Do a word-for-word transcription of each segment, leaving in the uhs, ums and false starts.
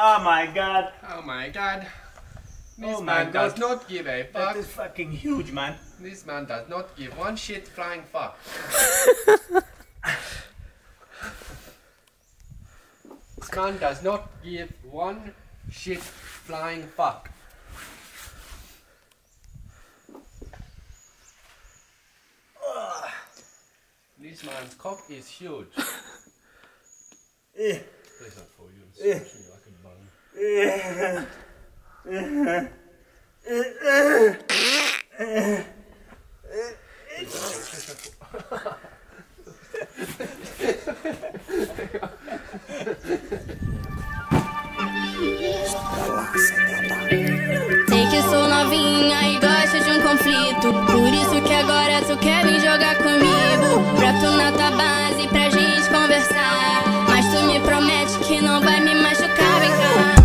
Oh my god. Oh my god. This oh man does god. not give a fuck. That is fucking huge, man. This man does not give one shit flying fuck. This man does not give one shit flying fuck. This man's cock is huge. Please not for you. It's actually like a bun. Sei que sou novinha e gosto de um conflito. Por isso que agora tu quer vir jogar comigo. Pra tu na tua base, pra gente conversar. Mas tu me promete que não vai me machucar, vem cá.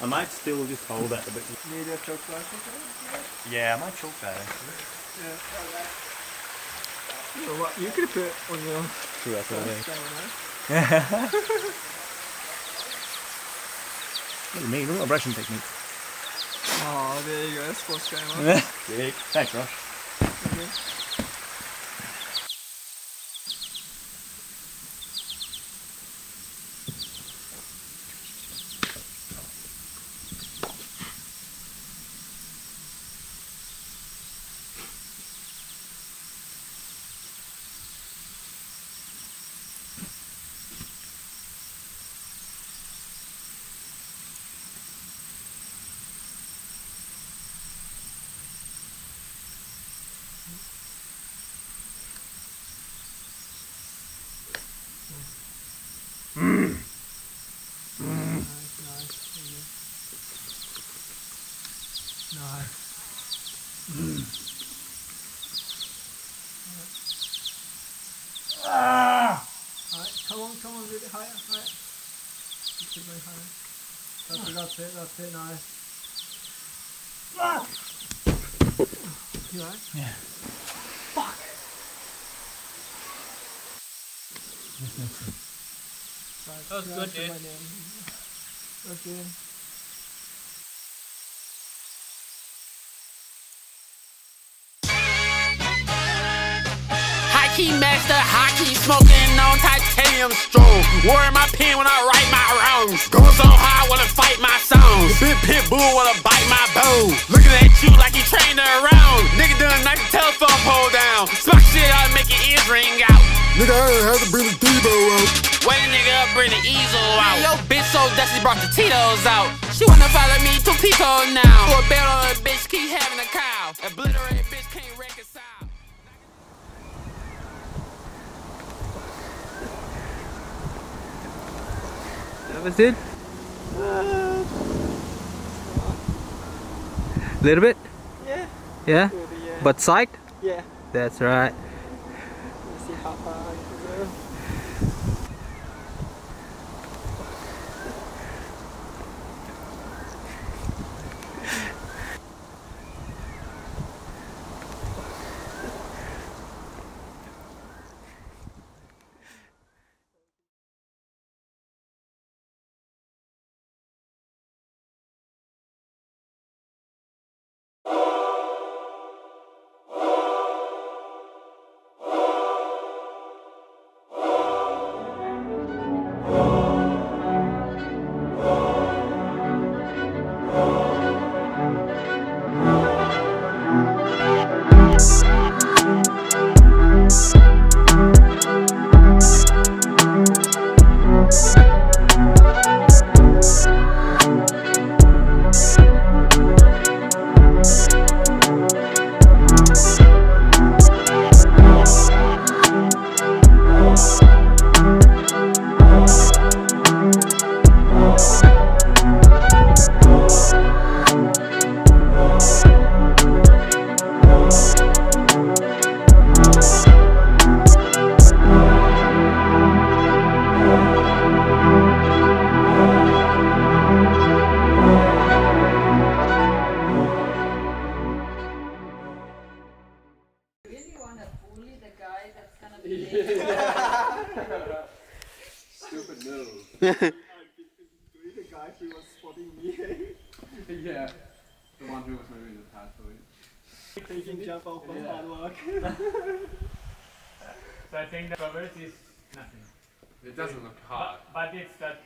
I might still just hold that a bit. Need a choke flash? Yeah, I might choke that actually. Yeah. You know what? You could put it on your own. True, that's what I mean. What do you mean? Look at abrasion technique. Oh, there you go. That's what's going on. Thanks, Rosh. Okay. That's it, that's it, nice. Ah! You are? Yeah. Fuck! That was good, dude. Okay. Hockey master, hockey smoking on titanium strobe. Worry my pen when I write my wrongs. Going so high when I fight my songs. Big pit bull when I bite my bone. Looking at you like you trained her around. Nigga done knocked the telephone pole down. Smack shit out and make your ears ring out. Nigga, I had to bring the Debo out. Wait a nigga up, bring the easel out. Yo, bitch so dusty brought the Tito's out. She wanna follow me to Pico now. For a bet on a bitch, keep having a cow. Obliterated bitch can't reconcile. That was it? A little bit? Yeah. Yeah? Good, yeah. But psyched? Yeah. That's right. Let's see how far I can go. Stupid move. The guy who was spotting me. Yeah. The one who was moving the pad for so you can jump off the sidewalk. So I think the coverage is nothing. It doesn't look hard. But, but it's that.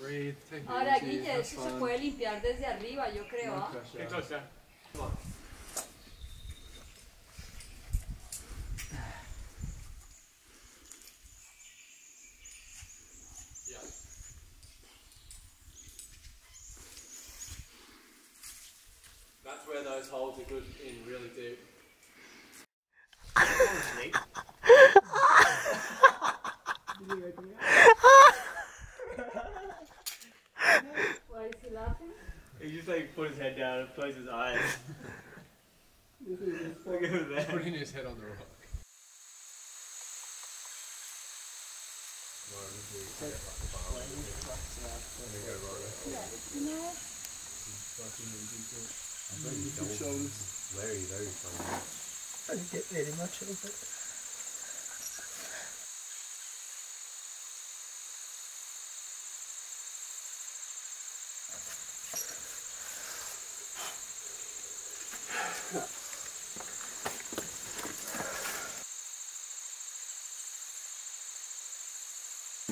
Breathe, take it easy, Guille, have fun. Eso se puede limpiar desde arriba, yo creo. No pressure. It's also. Come on. Those holes are good in really deep. Why is he laughing? He just like put his head down and closed his eyes. Look at that. Putting his head on the rock. No. Very very, very fun. I didn't get very much of it.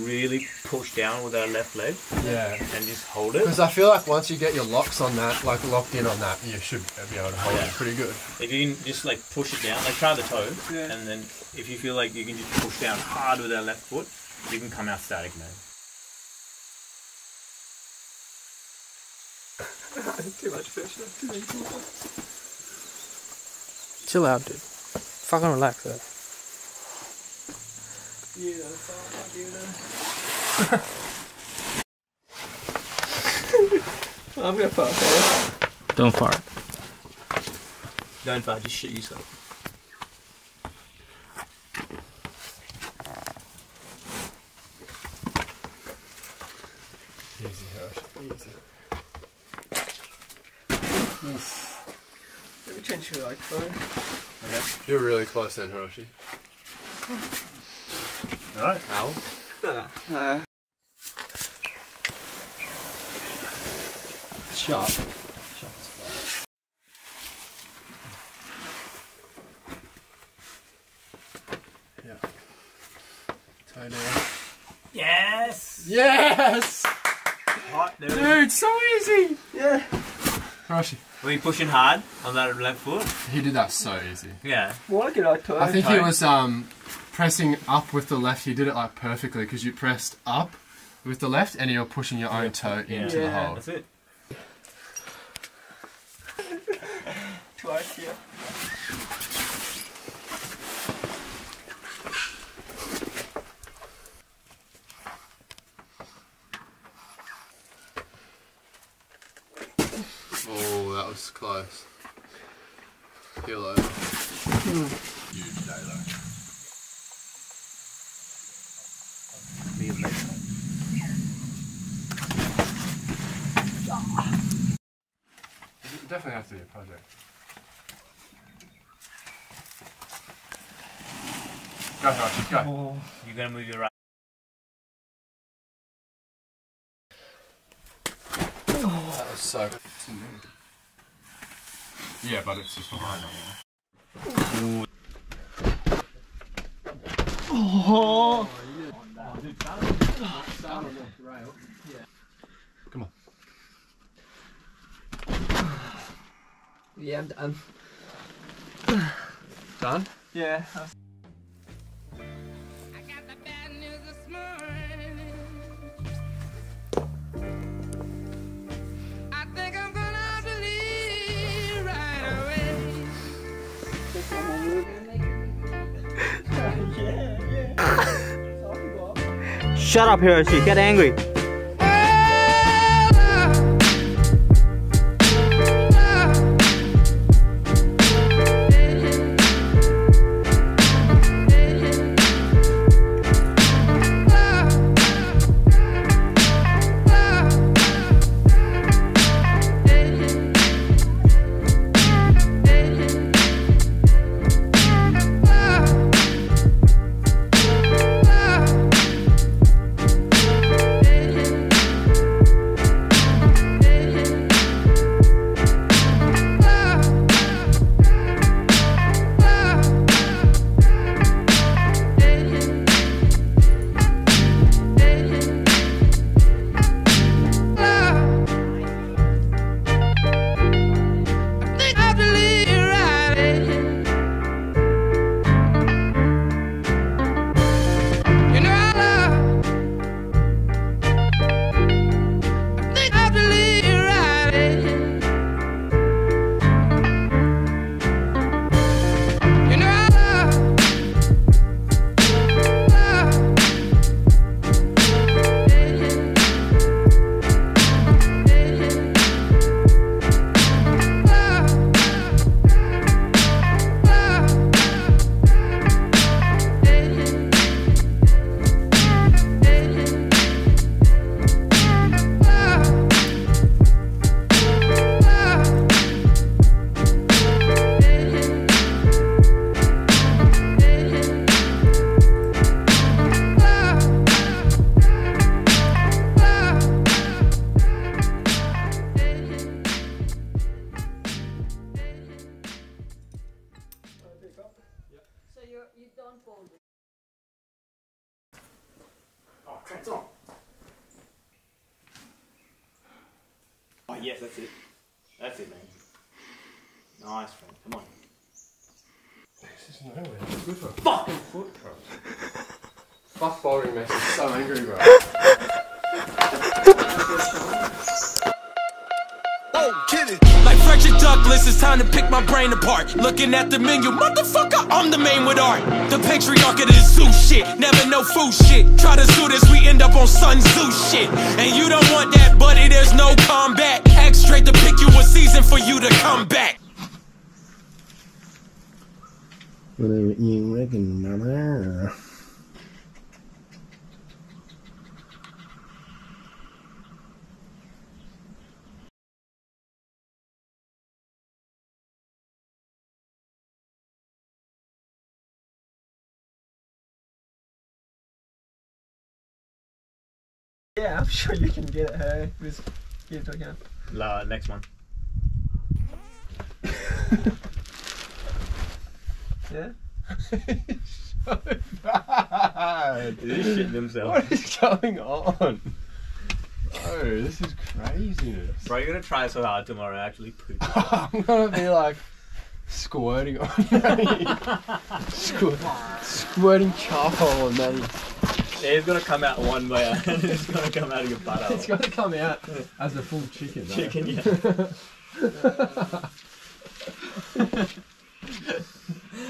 Really push down with our left leg, yeah, and just hold it. Because I feel like once you get your locks on that, like locked in on that, you should be able to hold yeah. it pretty good. If you can just like push it down, like try the toe, yeah. and then if you feel like you can just push down hard with our left foot, you can come out static now. Too much pressure. Too many people. Chill out, dude. Fucking relax, though. Yeah, that's all I do now. I'm gonna fart. Don't fart. Don't fart, just shit yourself. Easy, Harsh. Easy. Oof. Can't you like fun? Okay. You're really close then, Hiroshi. Alright. Ow. Uh, Sharp. Sharp as fuck. Yeah. Toenail. Yes! Yes! Hot, dude. Dude, so easy! Yeah. Hiroshi. Were you pushing hard on that left foot? He did that so easy. Yeah. Why did I toe? I think toe? He was um, pressing up with the left. He did it like perfectly because you pressed up with the left and you're pushing your own toe yeah. into yeah. the hole. That's it. Twice, yeah. Oh, that was close. Heel over. Mm. You day though. Me and it definitely has to be a project. Go, Hiroshi, go. Oh. You're going to move your right. Oh. That was so good. Yeah, but it's just behind me. Oh. Oh. Come on. Yeah, I'm done. Done? Yeah. Shut up, Hiroshi. Get angry. Yes, that's it. That's it, man. Nice, friend. Come on. This is nowhere. Good for a fucking foot, bro. Fuck bowling, man. He's so angry, bro. Oh, kidding. Like Frederick Douglass, it's time to pick my brain apart. Looking at the menu, motherfucker, I'm the main with art. The patriarch of the zoo shit. Never know food shit. Try to sue this, we end up on Sun Tzu shit. And you don't want that, buddy, there's no combat. Straight to pick you a season for you to come back. Whatever you reckon, mama. Yeah, I'm sure you can get her. Who's you talking about? La, next one. Yeah? It's so bad. They're just shitting themselves. What is going on? Bro, this is craziness. Bro, you're going to try so hard tomorrow and actually poop. I'm going to be like squirting on Maddie. Squirt, squirting charcoal on Maddie. It's going to come out one way and it's going to come out of your butt hole. It's going to come out as a full chicken. Though. Chicken, yeah.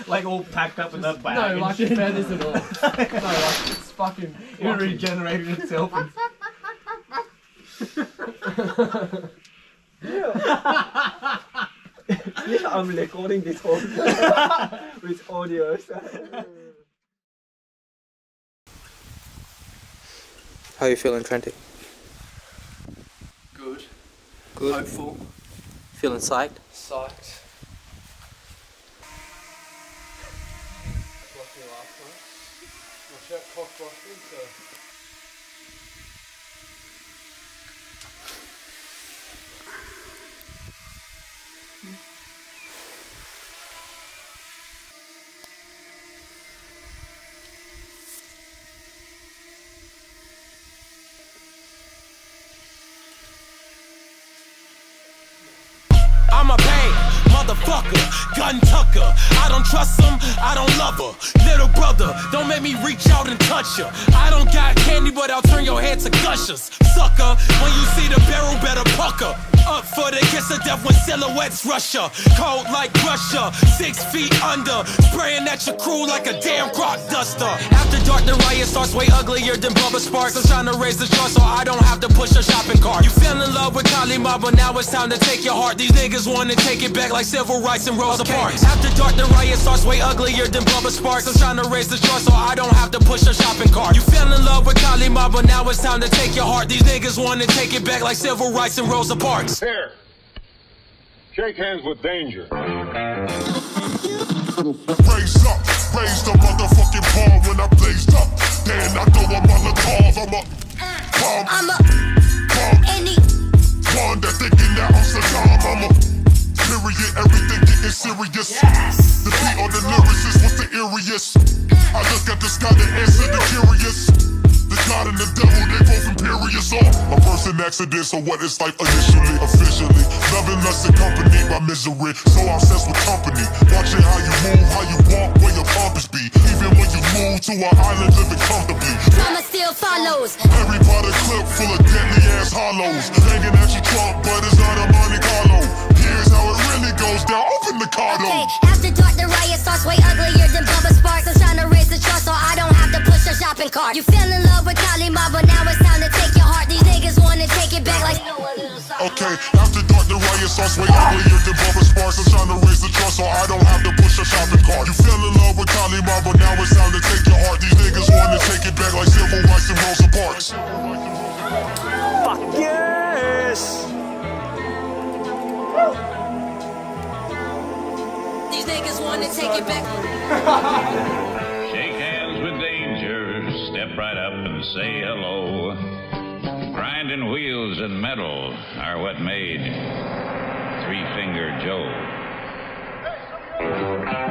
Like all packed up in that bag. No, and like shit. Feathers and all. No, like it's fucking... It regenerated itself. And... Yeah. Yeah, I'm recording this whole with audio. So. How are you feeling, Trenty? Good. Good. Hopeful. Feeling psyched? Psyched. I'm a pain motherfucker, gun tucker. I don't trust him, I don't love her. Little brother, don't make me reach out and touch her. I don't got candy, but I'll turn your head to gushers. Sucker, when you see the barrel, better pucker. Up for the kiss of death when silhouettes rush her. Cold like Russia, six feet under. Spraying at your crew like a damn rock duster. After dark, the riot starts way uglier than Bubba Sparks. I'm trying to raise the jar so I don't have to push a shopping cart. You fell in love with Kali Ma, but now it's time to take your heart. These niggas wanna take it back like civil rights and Rosa Parks. After dark, the riot starts way uglier than Bubba Sparks. I'm trying to raise the jar so I don't have to push a shopping cart. You fell in love with Kali Ma, but now it's time to take your heart. These niggas wanna take it back like civil rights and Rosa Parks. Here, shake hands with danger. Raise up, raise the motherfucking ball when I blazed up. Then I throw a Molotov. I'm a bomb. I'm a bomb. Any one that thinking that I'm Saddam. I'm a period. Everything getting serious. Yes. The beat on the lyricist was the eeriest. I look at this guy that answered the curious. The God and the devil, they both imperious on. My first an accident, so what is life initially, officially? Loving less accompanied by misery, so obsessed with company. Watching how you move, how you walk, where your pompous be. Even when you move to an island, living comfortably. Drama still follows. Harry Potter clip full of deadly ass hollows. Hanging at your trunk, but it's not a Monte Carlo. Here's how it really goes down, open the car door. Okay, after dark, the riot starts way uglier than Bubba Sparks. I'm trying to raise the trust, so I don't have to push a shopping cart. You fell in love with Kali Ma, but now it's time to take your heart. These niggas wanna take it back like... Okay, after dark, the riot starts way uglier than Bubba Sparks. I'm trying to raise the trust, so I don't have to push a shopping cart. You fell in love with Kali Ma, but now it's time to take your heart. These niggas wanna take it back like civil rights and Rosa Parks. Fuck yes! These niggas wanna take it back. Shake hands with danger, step right up and say hello. Grinding wheels and metal are what made Three Finger Joe.